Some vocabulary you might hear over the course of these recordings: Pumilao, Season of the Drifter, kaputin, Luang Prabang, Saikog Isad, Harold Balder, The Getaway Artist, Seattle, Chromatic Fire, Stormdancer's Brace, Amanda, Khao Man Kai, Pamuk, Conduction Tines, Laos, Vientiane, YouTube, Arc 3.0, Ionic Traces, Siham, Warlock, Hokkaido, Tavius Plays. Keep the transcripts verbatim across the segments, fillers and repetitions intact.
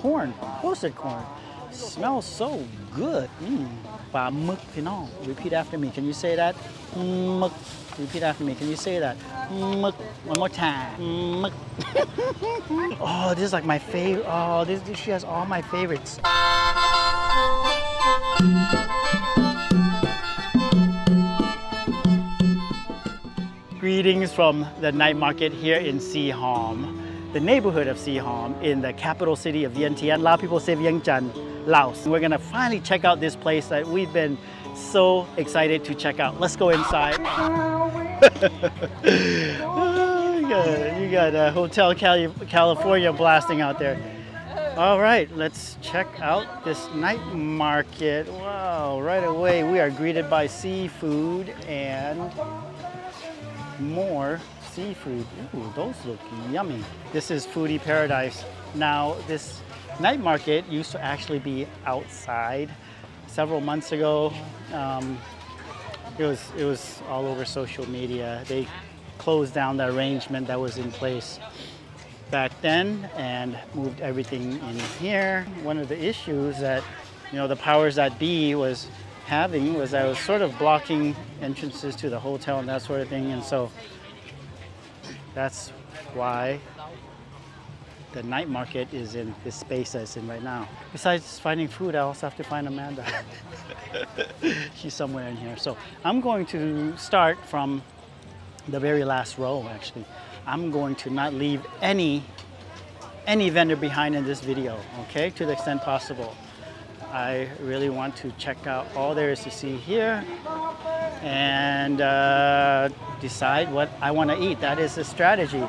corn, roasted corn. Smells so good. Mm. Pamuk, Pinong. Repeat after me. Can you say that? Muk. Repeat after me. Can you say that? Muk. One more time. Muk. Oh, this is like my favorite. Oh, this, this she has all my favorites. Greetings from the night market here in Sihom, the neighborhood of Sihom in the capital city of Vientiane. A lot of people say Vientiane, Laos. We're gonna finally check out this place that we've been so excited to check out. Let's go inside. Oh, you got, you got uh, Hotel Cali California blasting out there. All right, let's check out this night market. Wow, right away we are greeted by seafood and more seafood. Ooh, those look yummy. This is foodie paradise. Now, this night market used to actually be outside. Several months ago, um, it was it was all over social media. They closed down the arrangement that was in place back then and moved everything in here. One of the issues that, you know, the powers that be was having was I was sort of blocking entrances to the hotel and that sort of thing, and so that's why the night market is in this space that's in right now. Besides finding food, I also have to find Amanda. She's somewhere in here. So I'm going to start from the very last row, actually. I'm going to not leave any any vendor behind in this video, okay, to the extent possible. I really want to check out all there is to see here and uh, decide what I want to eat. That is the strategy.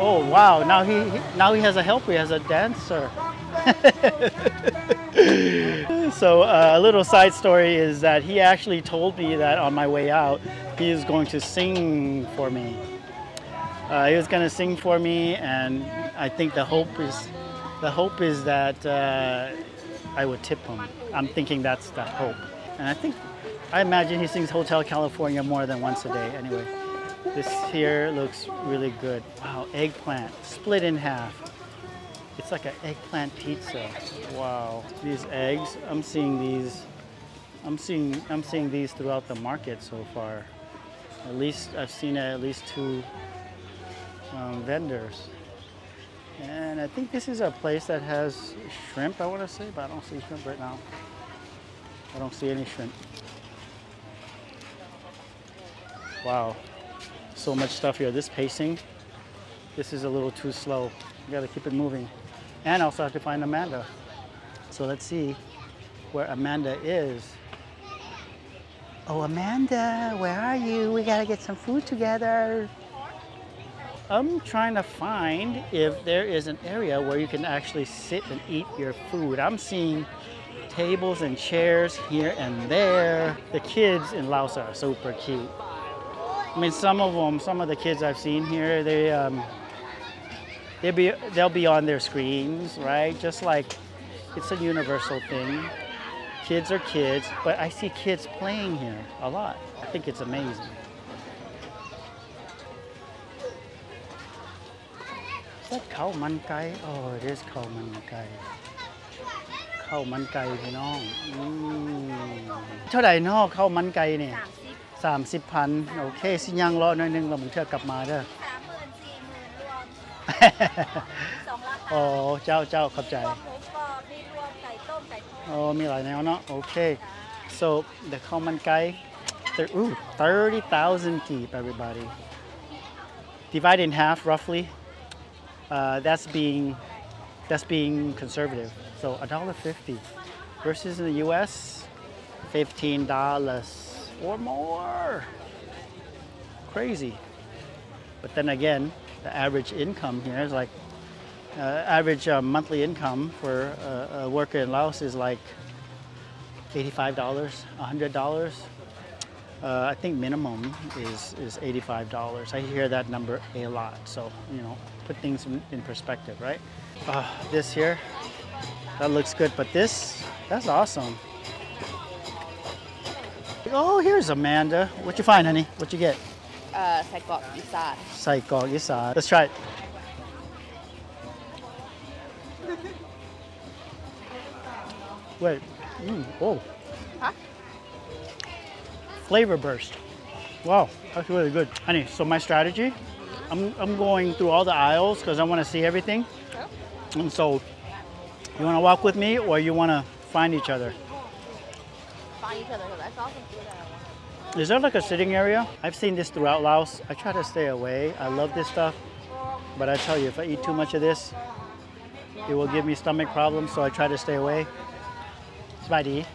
Oh wow, now he now he has a helper, he has a dancer. So uh, a little side story is that he actually told me that on my way out, he is going to sing for me. Uh, he was going to sing for me, and I think the hope is, the hope is that uh, I would tip him. I'm thinking that's the hope. And I think, I imagine he sings Hotel California more than once a day. Anyway, this here looks really good. Wow, eggplant, split in half. It's like an eggplant pizza. Wow, these eggs, I'm seeing these, I'm seeing, I'm seeing these throughout the market so far. At least, I've seen at least two um, vendors. And I think this is a place that has shrimp, I want to say, but I don't see shrimp right now. I don't see any shrimp. Wow, so much stuff here. This pacing, this is a little too slow. You got to keep it moving. And I also have to find Amanda. So let's see where Amanda is. Oh, Amanda, where are you? We got to get some food together. I'm trying to find if there is an area where you can actually sit and eat your food. I'm seeing tables and chairs here and there. The kids in Laos are super cute. I mean, some of them, some of the kids I've seen here, they, um, they'll be, they'll be on their screens, right? Just like, it's a universal thing. Kids are kids, but I see kids playing here a lot. I think it's amazing. Is that Khao Man Kai? Oh, it is Khao Man Kai. Khao Man Kai, you know. How much is Khao Man Kai? thirty thousand. Okay, it's still a little bit, but we'll come back. Oh, Chow Chow, thank you. Oh, there's a lot of things. Okay, so the Khao Man Kai, thirty thousand keep, everybody. Divide in half, roughly. Uh, that's being that's being conservative. So a dollar fifty versus in the U S fifteen dollars or more. Crazy. But then again, the average income here is like uh, average uh, monthly income for uh, a worker in Laos is like eighty-five dollars, one hundred dollars. Uh, I think minimum is, is eighty-five dollars. I hear that number a lot, so, you know, put things in, in perspective, right? Uh, this here, that looks good, but this, that's awesome. Oh, here's Amanda. What you find, honey? What you get? Uh, Saikog Isad. Saikog Isad. Let's try it. Wait. Mm, oh. Huh? Flavor burst. Wow, that's really good. Honey, so my strategy, I'm, I'm going through all the aisles because I want to see everything. Oh. And so, you want to walk with me or you want to find each other? Find each other, because I saw some food that I wanted. Is there like a sitting area? I've seen this throughout Laos. I try to stay away. I love this stuff. But I tell you, if I eat too much of this, it will give me stomach problems, so I try to stay away. Spidey.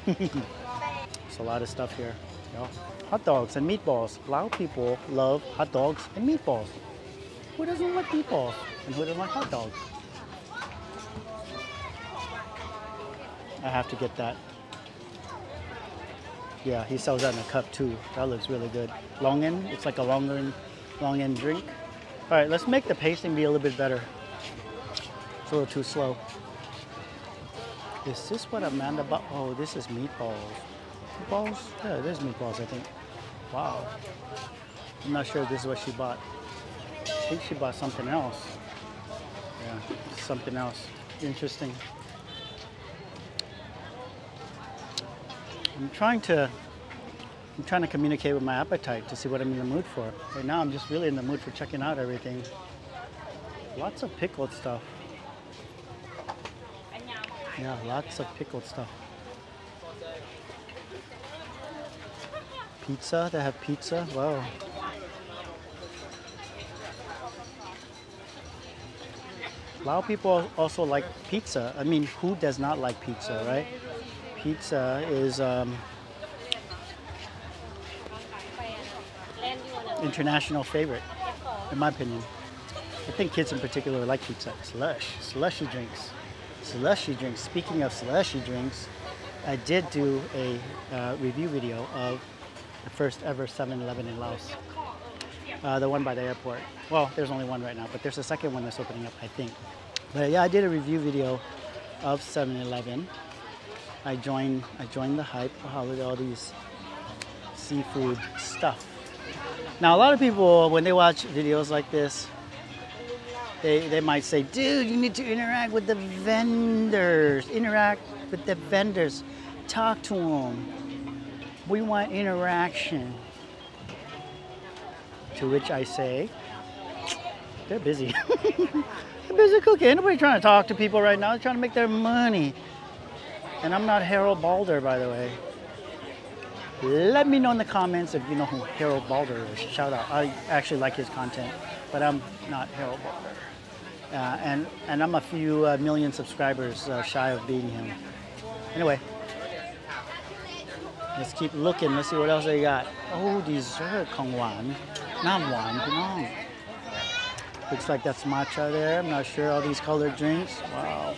It's a lot of stuff here. You know? Hot dogs and meatballs. Lao people love hot dogs and meatballs. Who doesn't like meatballs? And who doesn't like hot dogs? I have to get that. Yeah, he sells that in a cup too. That looks really good. Longan, it's like a longan, longan drink. All right, let's make the pacing be a little bit better. It's a little too slow. Is this what Amanda bought? Oh, this is meatballs. Meatballs? Yeah, it is meatballs, I think. Wow. I'm not sure if this is what she bought. I think she bought something else. Yeah, something else. Interesting. I'm trying to, I'm trying to communicate with my appetite to see what I'm in the mood for. Right now, I'm just really in the mood for checking out everything. Lots of pickled stuff. Yeah, lots of pickled stuff. Pizza, they have pizza, wow. Lao people also like pizza. I mean, who does not like pizza, right? Pizza is um, international favorite, in my opinion. I think kids in particular like pizza. Slush, slushy drinks. Slushy drinks. Speaking of slushy drinks, I did do a uh, review video of the first ever seven eleven in Laos. Uh, the one by the airport. Well, there's only one right now, but there's a second one that's opening up, I think. But yeah, I did a review video of seven eleven. I joined, I joined the hype. Oh, look at all these seafood stuff. Now, a lot of people, when they watch videos like this, They, they might say, dude, you need to interact with the vendors. Interact with the vendors. Talk to them. We want interaction. To which I say, they're busy. They're busy cooking. Ain't nobody trying to talk to people right now. They're trying to make their money. And I'm not Harold Balder, by the way. Let me know in the comments if you know who Harold Balder is. Shout out. I actually like his content, but I'm not Harold Balder. Uh, and, and I'm a few uh, million subscribers uh, shy of beating him. Anyway, let's keep looking. Let's see what else they got. Oh, dessert, Kong Wan. Nam Wan, Penang. Looks like that's matcha there. I'm not sure. All these colored drinks. Wow.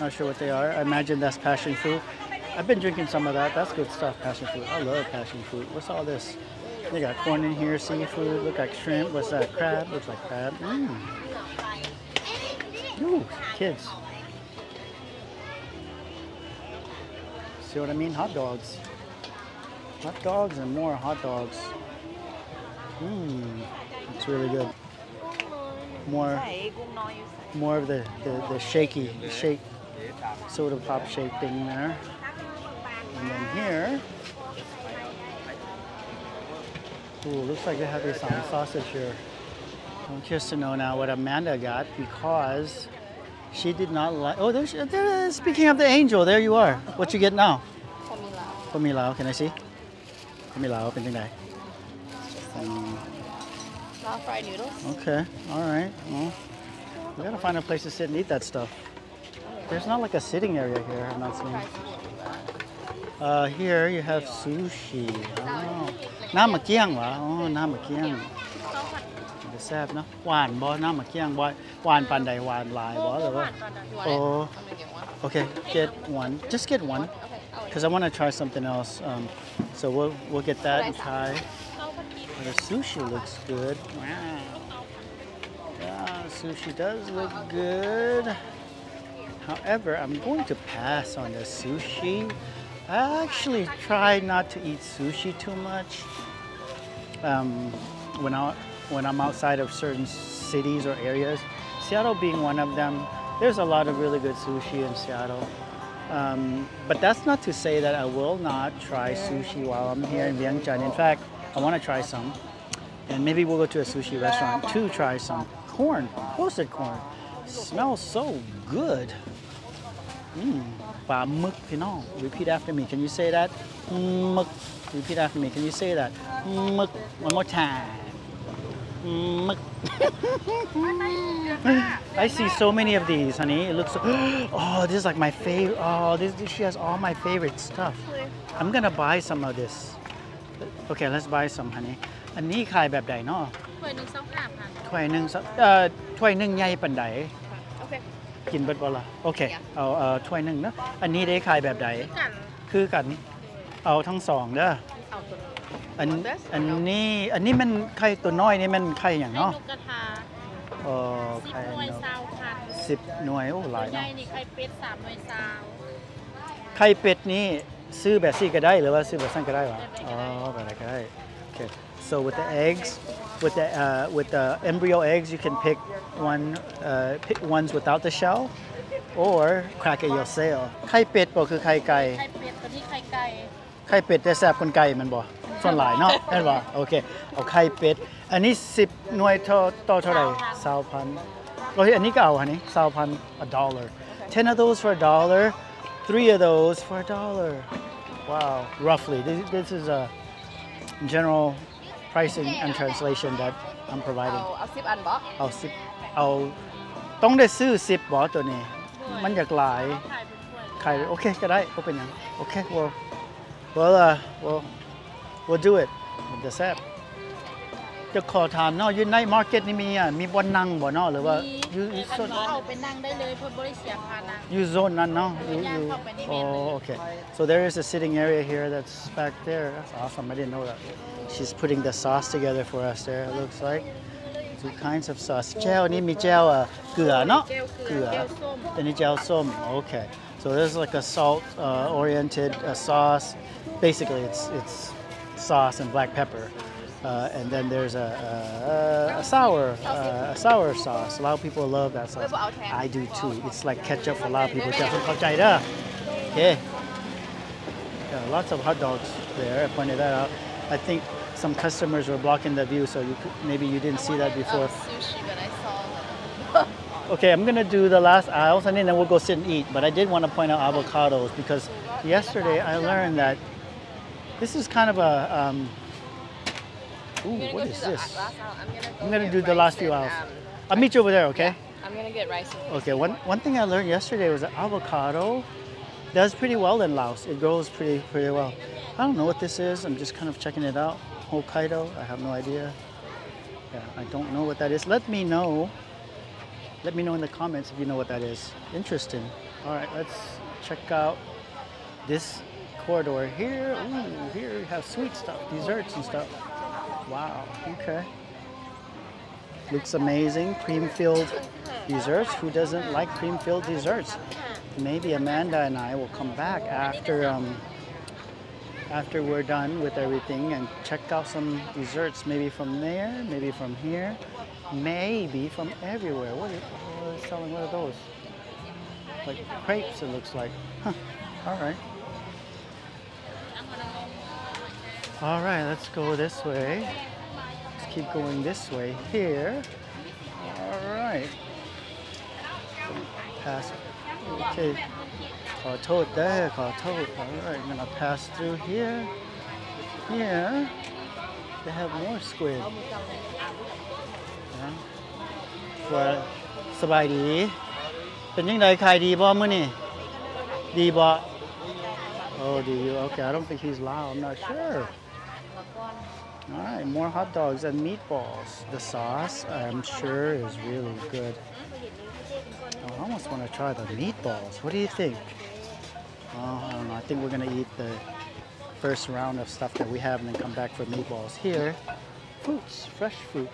Not sure what they are. I imagine that's passion fruit. I've been drinking some of that. That's good stuff, passion fruit. I love passion fruit. What's all this? They got corn in here, seafood. Look like shrimp. What's that? Crab. Looks like crab. Mmm. Ooh, kids. See what I mean? Hot dogs. Hot dogs and more hot dogs. Mmm. It's really good. More more of the, the, the shaky, the shake, soda pop shake thing there. And then here. Ooh, looks like they have this on sausage here. I'm curious to know now what Amanda got because she did not like. Oh, there's, there, speaking of the angel, there you are. What you get now? Pumilao. Pumilao, can I see? Pumilao, can you um, Lao fried noodles. Okay, all right. Well, we gotta find a place to sit and eat that stuff. There's not like a sitting area here. I'm not seeing. Uh, here you have sushi. Oh, namakiang wa. Oh, namakiang. Sab no wan bo na ma kyang boy wan pan dai wan lai bo or oh okay get one just get one because I want to try something else um so we'll we'll get that and try the sushi looks good wow yeah sushi does look good however I'm going to pass on the sushi. I actually try not to eat sushi too much um when I when I'm outside of certain cities or areas. Seattle being one of them, there's a lot of really good sushi in Seattle. Um, but that's not to say that I will not try sushi while I'm here in Vientiane. In fact, I want to try some. And maybe we'll go to a sushi restaurant to try some corn, roasted corn. Smells so good. Mmm. Pamuk, Pinong. Repeat after me. Can you say that? Muk. Repeat after me. Can you say that? Muk. One more time. Muk. I see so many of these, honey. It looks so. Oh, this is like my favorite. Oh, this, she has all my favorite stuff. I'm gonna buy some of this. Okay, let's buy some, honey. An ni kai bab dai no? Twai nung sap. Uh, twai nung yai pan dai. Okay. Kin bad bola. Okay. I'll uh twai nung no. An ni dai kai bab dai. Kue kan. I'll thang song da. อันนี้อันนี้มันไข่ตัวน้อยนี่มันไข่อย่างเนาะเอ่อไข่สิบหน่วยไข่เป็ดสามหน่วยสามไข่เป็ดนี่ซื้อแบบซี่ก็ได้หรือว่าซื้อแบบสั้นก็ได้วะ Okay, so with the eggs, with the uh, with the embryo eggs, you can pick one uh, pick ones without the shell or crack it yourself. ไข่เป็ดบ่คือไข่ไก่ ไข่เป็ดแต่แซ่บคนไก่มันบ่ ส่วนหลายเนาะได้ป่ะ โอเค เอาไข่เป็ด อันนี้ สิบ หน่วยต่อเท่าไหร่ ยี่สิบพัน โอเคอันนี้ก็เอาอันนี้ ยี่สิบพัน a dollar. ten of those for a dollar, three of those for a dollar. Wow, roughly. This, this is a general pricing and translation that I'm providing. เอาสิบอันบ่ เอาสิบ เอา ต้องได้ซื้อ สิบ บ่ตัวนี้ มันอยากหลาย ขาย โอเค ก็ได้ บ่เป็นหยัง โอเค well Well, uh, well, we'll do it with this app. The call time, no, you night market, you you zone none, no? You, you, oh, okay. So there is a sitting area here that's back there. That's awesome, I didn't know that. She's putting the sauce together for us there, it looks like. Two kinds of sauce. Gel, ni mi gel, uh, gua, no? Gua. Then ni gel som, okay. So this is like a salt-oriented uh, uh, sauce. Basically, it's it's sauce and black pepper, uh, and then there's a, a, a sour uh, a sour sauce. A lot of people love that sauce. I do too. It's like ketchup for a lot of people. Okay. Yeah, lots of hot dogs there. I pointed that out. I think some customers were blocking the view, so you could, maybe you didn't see that before. Okay, I'm gonna do the last aisles and then we'll go sit and eat. But I did want to point out avocados because yesterday I learned that this is kind of a. Um, ooh, what is this? I'm gonna do the last few aisles. I'll meet you over there, okay? I'm gonna get rice. Okay. One one thing I learned yesterday was that avocado does pretty well in Laos. It grows pretty pretty well. I don't know what this is. I'm just kind of checking it out. Hokkaido. I have no idea. Yeah, I don't know what that is. Let me know. Let me know in the comments if you know what that is. Interesting. All right, let's check out this corridor here. Ooh, here we have sweet stuff, desserts and stuff. Wow, okay. Looks amazing, cream-filled desserts. Who doesn't like cream-filled desserts? Maybe Amanda and I will come back after, um, after we're done with everything and check out some desserts, maybe from there, maybe from here. Maybe from everywhere. What is selling? What are those? Like crepes, it looks like. Huh. All right. All right, let's go this way. Let's keep going this way here. All right. Pass. Okay. All right, I'm gonna pass through here. Here. They have more squid. Well, Sabaidi. Oh, do you? Okay, I don't think he's Lao. I'm not sure. All right, more hot dogs and meatballs. The sauce, I'm sure, is really good. I almost want to try the meatballs. What do you think? Oh, I don't know. I think we're going to eat the first round of stuff that we have and then come back for meatballs. Here, fruits, fresh fruit.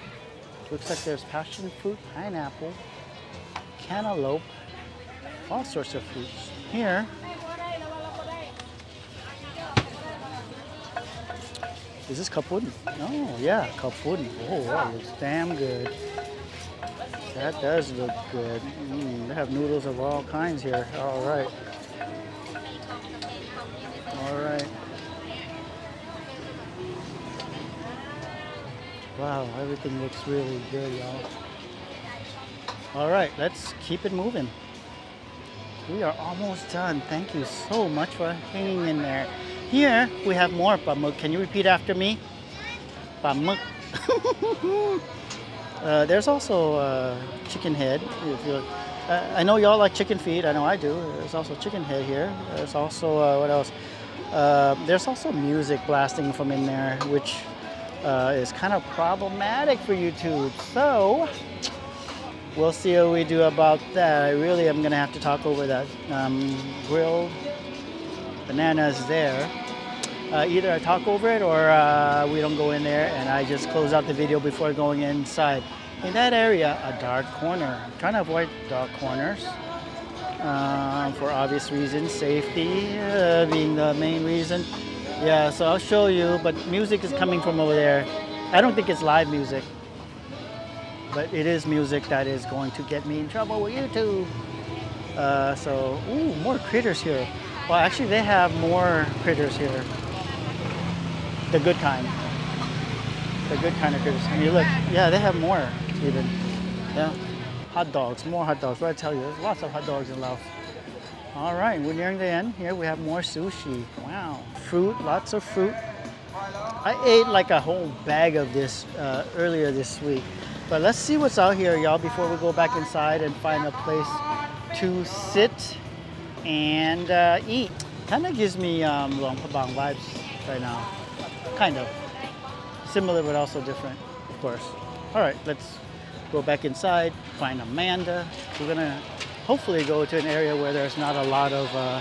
Looks like there's passion fruit, pineapple, cantaloupe, all sorts of fruits. Here, is this kaputin? Oh, yeah, kaputin. Oh, that looks damn good. That does look good. Mm, they have noodles of all kinds here. All right. Wow, everything looks really good, y'all. All right, let's keep it moving. We are almost done. Thank you so much for hanging in there. Here we have more Pamuk. Can you repeat after me? Pamuk. uh, there's also uh, chicken head. If you, uh, I know y'all like chicken feet. I know I do. There's also chicken head here. There's also uh, what else? Uh, there's also music blasting from in there, which uh, is kind of problematic for YouTube. So. We'll see what we do about that. I really am gonna have to talk over that. Um, grilled bananas there. Uh, either I talk over it or uh, we don't go in there and I just close out the video before going inside. In that area, a dark corner. I'm trying to avoid dark corners uh, for obvious reasons. Safety uh, being the main reason. Yeah, so I'll show you, but music is coming from over there. I don't think it's live music. But it is music that is going to get me in trouble with YouTube. Uh, so, ooh, more critters here. Well, actually, they have more critters here. The good kind. The good kind of critters. And you look, yeah, they have more even. Yeah, hot dogs, more hot dogs. What I tell you, there's lots of hot dogs in Laos. All right, we're nearing the end. Here we have more sushi. Wow, fruit, lots of fruit. I ate like a whole bag of this uh, earlier this week. But let's see what's out here, y'all, before we go back inside and find a place to sit and uh, eat. Kind of gives me um, Luang Prabang vibes right now. Kind of. Similar but also different, of course. All right, let's go back inside, find Amanda. We're going to hopefully go to an area where there's not a lot of uh,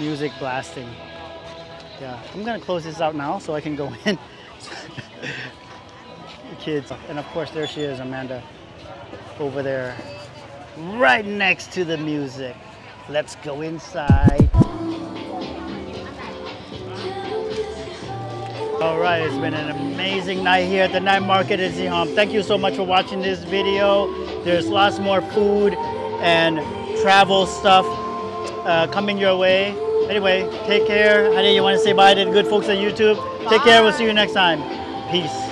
music blasting. Yeah, I'm going to close this out now so I can go in. Kids. And of course there she is, Amanda, over there right next to the music. Let's go inside. All right, it's been an amazing night here at the night market at Siham. Thank you so much for watching this video. There's lots more food and travel stuff uh, coming your way. Anyway, take care. I know you want to say bye to the good folks at YouTube. Bye. Take care. We'll see you next time. Peace.